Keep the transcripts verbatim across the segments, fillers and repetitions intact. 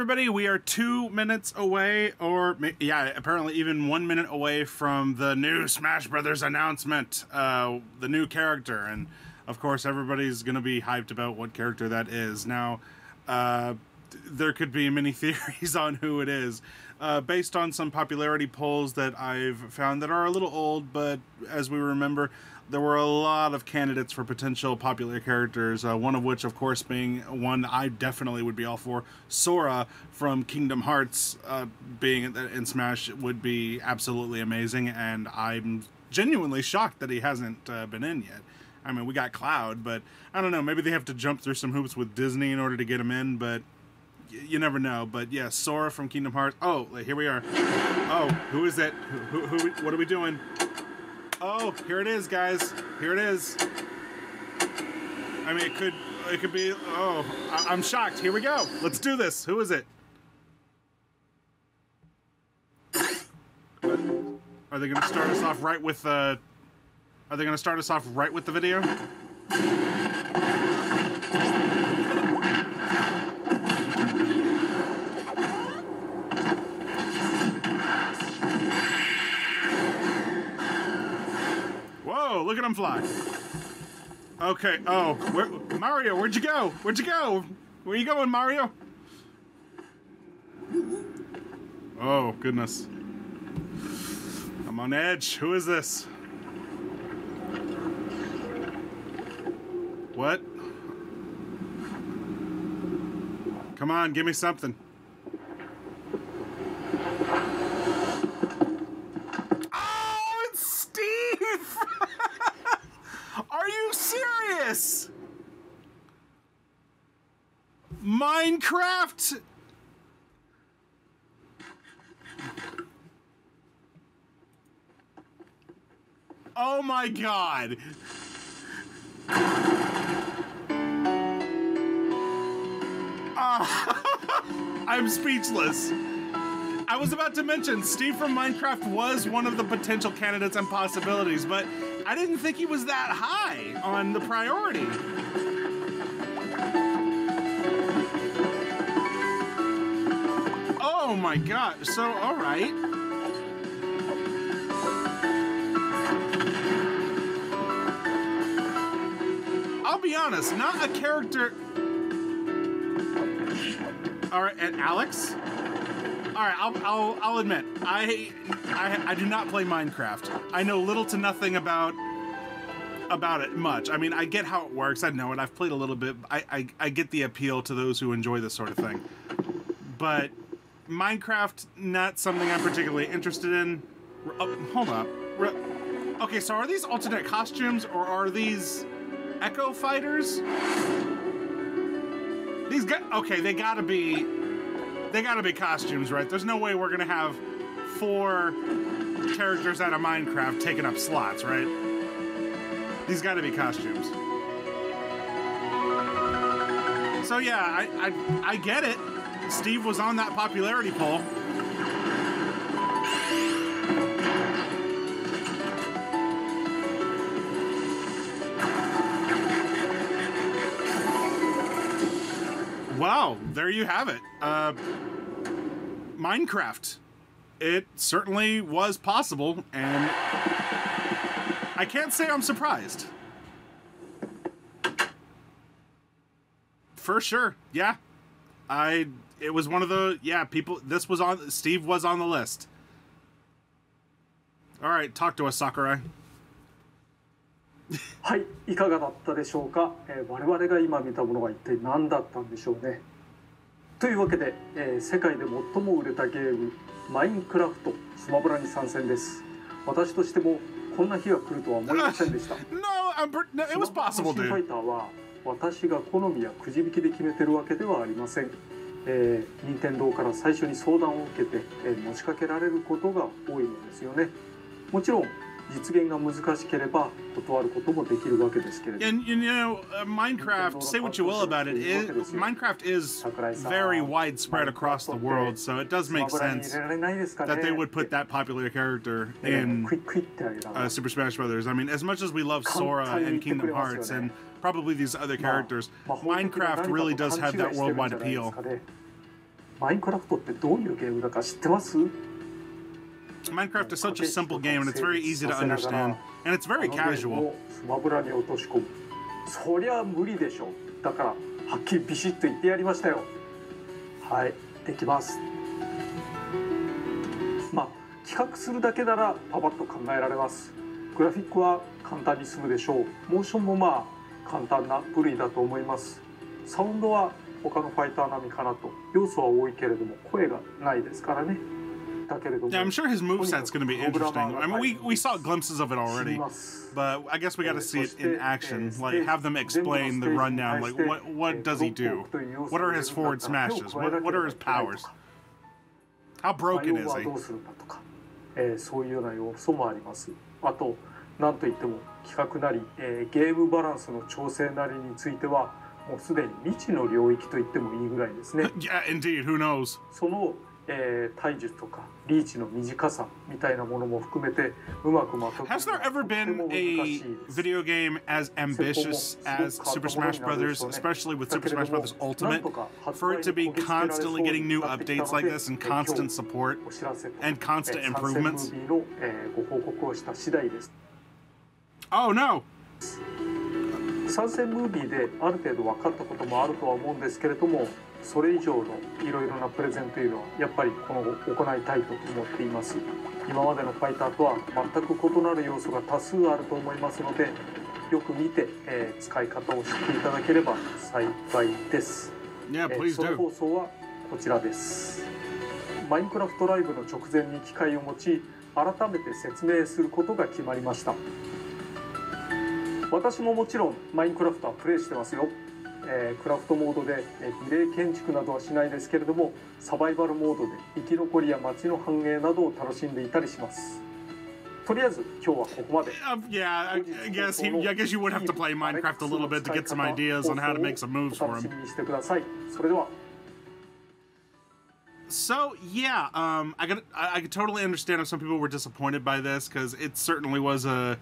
everybody, we are two minutes away, or yeah, apparently even one minute away from the new Smash Brothers announcement, uh, the new character, and of course everybody's gonna be hyped about what character that is. Now, uh, there could be many theories on who it is, uh, based on some popularity polls that I've found that are a little old, but as we remember, there were a lot of candidates for potential popular characters, uh, one of which, of course, being one I definitely would be all for. Sora from Kingdom Hearts uh, being in Smash would be absolutely amazing, and I'm genuinely shocked that he hasn't uh, been in yet. I mean, we got Cloud, but I don't know, maybe they have to jump through some hoops with Disney in order to get him in, but y you never know. But yeah, Sora from Kingdom Hearts. Oh, here we are. Oh, who is that? Who, who, who, what are we doing? Oh, here it is, guys. Here it is. I mean, it could, it could be, oh, I I'm shocked. Here we go. Let's do this. Who is it? Are they going to start us off right with the, uh, are they going to start us off right with the video? Look at him fly. Okay. Oh, where, Mario, where'd you go? Where'd you go? Where you going, Mario? Oh, goodness. I'm on edge. Who is this? What? Come on, give me something. Oh, it's Steve! Are you serious? Minecraft? Oh my God. Uh, I'm speechless. I was about to mention, Steve from Minecraft was one of the potential candidates and possibilities, but I didn't think he was that high on the priority. Oh my God. So, all right. I'll be honest, not a character. All right, and Alex? All right, I'll, I'll, I'll admit, I, I I do not play Minecraft. I know little to nothing about about it much. I mean, I get how it works. I know it. I've played a little bit. I, I, I get the appeal to those who enjoy this sort of thing. But Minecraft, not something I'm particularly interested in. Oh, hold up. Okay, so are these alternate costumes or are these Echo Fighters? These got, okay, they gotta be... They gotta be costumes, right? There's no way we're gonna have four characters out of Minecraft taking up slots, right? These gotta be costumes. So yeah, I, I, I get it. Steve was on that popularity poll. Wow, there you have it. Uh, Minecraft. It certainly was possible, and I can't say I'm surprised. For sure, yeah. I, it was one of the, yeah, people, this was on, Steve was on the list. All right, talk to us, Sakurai. はい、いかがだったでしょうか。えー、我々が今見たものは一体何だったんでしょうね。というわけで、えー、世界で最も売れたゲームマインクラフトスマブラに参戦です。私としてもこんな日が来るとは思いませんでした。No, I'm no, it was possible, dude. ファイターは私が好みやくじ引きで決めてるわけではありません。えー、任天堂から最初に相談を受けて、えー、持ちかけられることが多いのですよね。もちろん And, you know, uh, Minecraft, say what you will about it, it, Minecraft is very widespread across the world, so it does make sense that they would put that popular character in uh, Super Smash Bros. I mean, as much as we love Sora and Kingdom Hearts and probably these other characters, Minecraft really does have that worldwide appeal. マインクラフトってどういうゲームだか知ってます? Minecraft is such a simple game and it's very easy to understand and it's very casual. スマブラに落とし込む。そりゃ無理でしょ。だからはっきりビシッと言ってやりましたよ。はい、できます。まあ企画するだけならパパッと考えられます。グラフィックは簡単に済むでしょう。モーションもまあ簡単な部類だと思います。サウンドは他のファイター並みかなと。要素は多いけれども声がないですからね。Yeah, I'm sure his moveset's going to be interesting. I mean, we, we saw glimpses of it already, but I guess we got to see it in action, like have them explain the rundown, like what, what does he do? What are his forward smashes? What, what are his powers? How broken is he? Yeah, indeed, who knows? え、体術とかリーチの短さみたいなものも含めてうまくまとめて Has there ever been a video game as ambitious as Super Smash Bros., especially with Super Smash Bros. Ultimate, for it to be constantly getting new updates like this and constant support and constant improvements? Oh no! 参戦ムービーである程度分かったこともあるとは思うんですけれども それ以上のいろいろなプレゼンというのはやっぱり今後行いたいと思っています。今までのファイターとは全く異なる要素が多数あると思いますので、よく見て、えー、使い方を知っていただければ幸いです。Yeah, please do. えー、その放送はこちらです。マインクラフトライブの直前に機会を持ち、改めて説明することが決まりました。私ももちろんマインクラフトはプレイしてますよ。 えー、クラフトモードで、えー、リレー建築などはしないですけれども、サバイバルモードで生き残りや街の繁栄などを楽しんでいたりします。とりあえず今日はここまで。Yeah, I guess I guess you would have to play Minecraft a little bit to get some ideas on how to make some moves for him. それでは。 So yeah, um, I could I could totally understand if some people were disappointed by this because it certainly was a.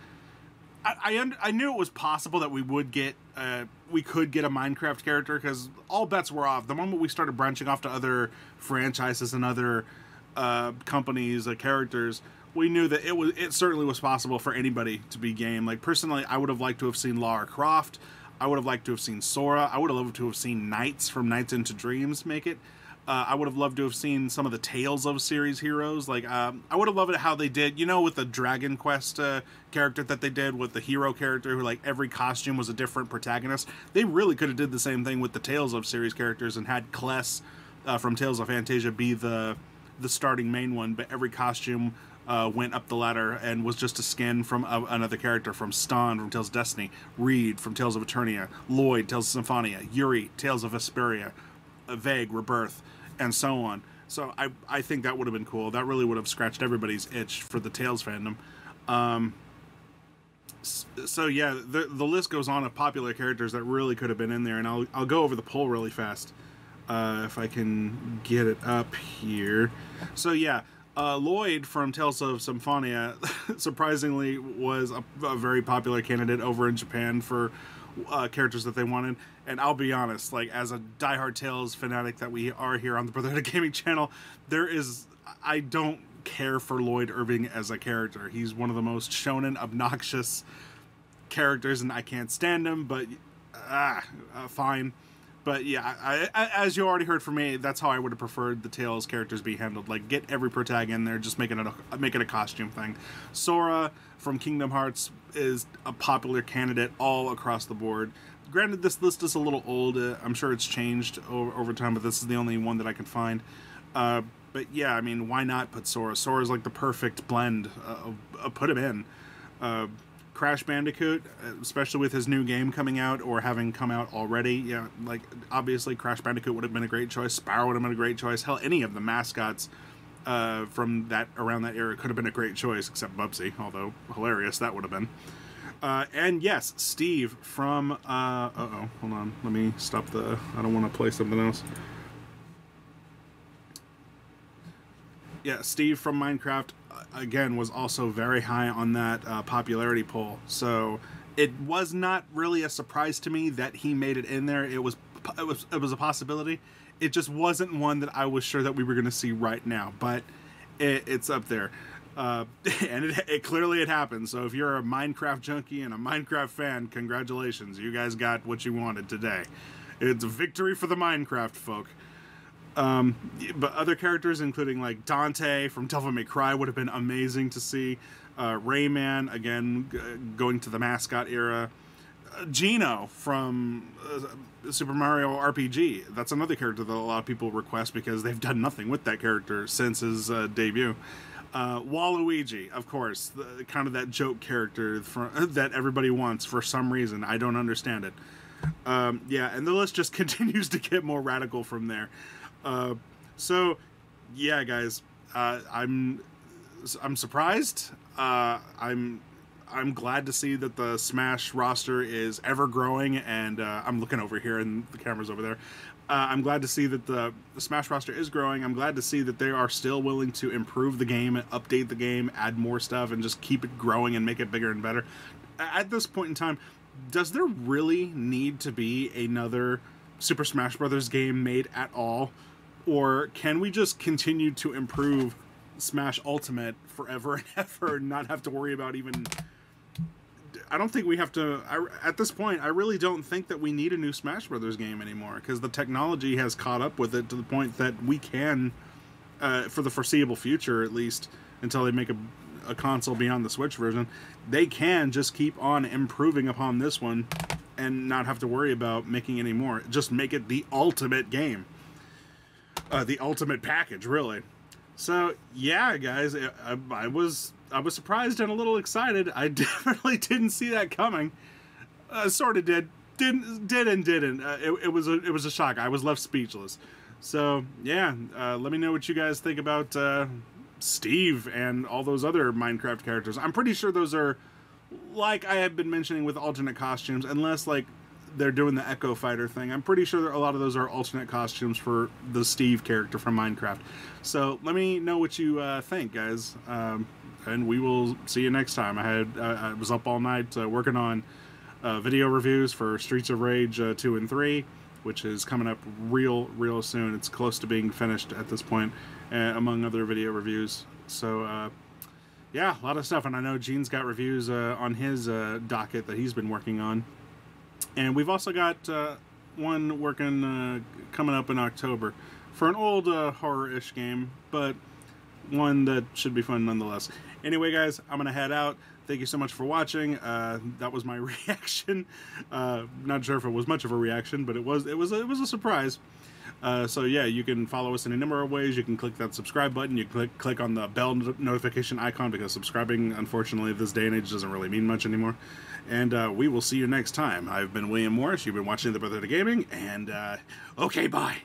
I, I, I knew it was possible that we would get, uh, we could get a Minecraft character because all bets were off. The moment we started branching off to other franchises and other uh, companies, uh, characters, we knew that it was, it certainly was possible for anybody to be game. Like personally, I would have liked to have seen Lara Croft. I would have liked to have seen Sora. I would have loved to have seen Knights from Knights into Dreams make it. Uh, I would have loved to have seen some of the Tales of series heroes. Like, um, I would have loved it how they did, you know, with the Dragon Quest uh, character that they did with the hero character who, like, every costume was a different protagonist. They really could have did the same thing with the Tales of series characters and had Kless uh, from Tales of Fantasia be the, the starting main one. But every costume uh, went up the ladder and was just a skin from uh, another character, from Stan from Tales of Destiny, Reed from Tales of Eternia, Lloyd, Tales of Symphonia, Yuri, Tales of Vesperia, A vague rebirth and so on. So I I think that would have been cool. That really would have scratched everybody's itch for the Tales fandom. Um, so yeah, the the list goes on of popular characters that really could have been in there. And I'll I'll go over the poll really fast uh, if I can get it up here. So yeah, uh, Lloyd from Tales of Symphonia surprisingly was a, a very popular candidate over in Japan for. Uh, characters that they wanted, and I'll be honest, like as a diehard Tales fanatic that we are here on the Brotherhood of Gaming channel, there is I don't care for Lloyd Irving as a character. He's one of the most shonen obnoxious characters, and I can't stand him. But ah, uh, fine. But yeah, I, I, as you already heard from me, that's how I would have preferred the Tales characters be handled. Like get every protag in there, just making it a making a costume thing. Sora from Kingdom Hearts is a popular candidate all across the board. Granted, this list is a little old. Uh, I'm sure it's changed over, over time, but this is the only one that I can find. Uh, but yeah, I mean, why not put Sora? Sora's like the perfect blend. Uh, uh, put him in. Uh, Crash Bandicoot, especially with his new game coming out or having come out already. Yeah, like obviously Crash Bandicoot would have been a great choice. Spyro would have been a great choice. Hell, any of the mascots Uh, from that around that era could have been a great choice, except Bubsy, although hilarious that would have been. Uh, and yes, Steve from uh, uh oh, hold on, let me stop the. I don't want to play something else. Yeah, Steve from Minecraft uh, again was also very high on that uh, popularity poll, so it was not really a surprise to me that he made it in there. It was it was it was a possibility. it just wasn't one that I was sure that we were going to see right now, but it, it's up there. Uh, and it, it clearly it happened. So if you're a Minecraft junkie and a Minecraft fan, congratulations. You guys got what you wanted today. It's a victory for the Minecraft folk. Um, but other characters, including like Dante from Devil May Cry, would have been amazing to see. Uh, Rayman, again, g going to the mascot era. Uh, Geno from uh, Super Mario R P G. That's another character that a lot of people request because they've done nothing with that character since his uh, debut. Uh, Waluigi, of course, the, kind of that joke character from, that everybody wants for some reason. I don't understand it. Um, yeah, and the list just continues to get more radical from there. Uh, so, yeah, guys, uh, I'm I'm surprised. Uh, I'm I'm glad to see that the Smash roster is ever growing, and uh, I'm looking over here, and the camera's over there. Uh, I'm glad to see that the, the Smash roster is growing. I'm glad to see that they are still willing to improve the game, and update the game, add more stuff, and just keep it growing and make it bigger and better. At this point in time, does there really need to be another Super Smash Bros. Game made at all? Or can we just continue to improve Smash Ultimate forever and ever and not have to worry about even... I don't think we have to... I, at this point, I really don't think that we need a new Smash Bros. Game anymore, because the technology has caught up with it to the point that we can, uh, for the foreseeable future at least, until they make a, a console beyond the Switch version, they can just keep on improving upon this one and not have to worry about making any more. Just make it the ultimate game. Uh, the ultimate package, really. So, yeah, guys, I, I was... I was surprised and a little excited. I definitely didn't see that coming. Uh, sort of did, didn't, did and didn't. Uh, it, it was a, it was a shock. I was left speechless. So yeah, uh, let me know what you guys think about uh, Steve and all those other Minecraft characters. I'm pretty sure those are, like I have been mentioning with alternate costumes, unless like they're doing the Echo Fighter thing. I'm pretty sure that a lot of those are alternate costumes for the Steve character from Minecraft. So let me know what you uh, think, guys. Um, And we will see you next time. I had uh, I was up all night uh, working on uh, video reviews for Streets of Rage uh, two and three, which is coming up real, real soon. It's close to being finished at this point, uh, among other video reviews. So, uh, yeah, a lot of stuff. And I know Gene's got reviews uh, on his uh, docket that he's been working on. And we've also got uh, one working uh, coming up in October for an old uh, horror-ish game, but one that should be fun nonetheless. Anyway, guys, I'm gonna head out. Thank you so much for watching. Uh, that was my reaction. Uh, not sure if it was much of a reaction, but it was. It was. It was a surprise. Uh, so yeah, you can follow us in a number of ways. You can click that subscribe button. You click click on the bell notification icon, because subscribing, unfortunately, this day and age doesn't really mean much anymore. And uh, we will see you next time. I've been William Morris. You've been watching the Brotherhood of Gaming. And uh, okay, bye.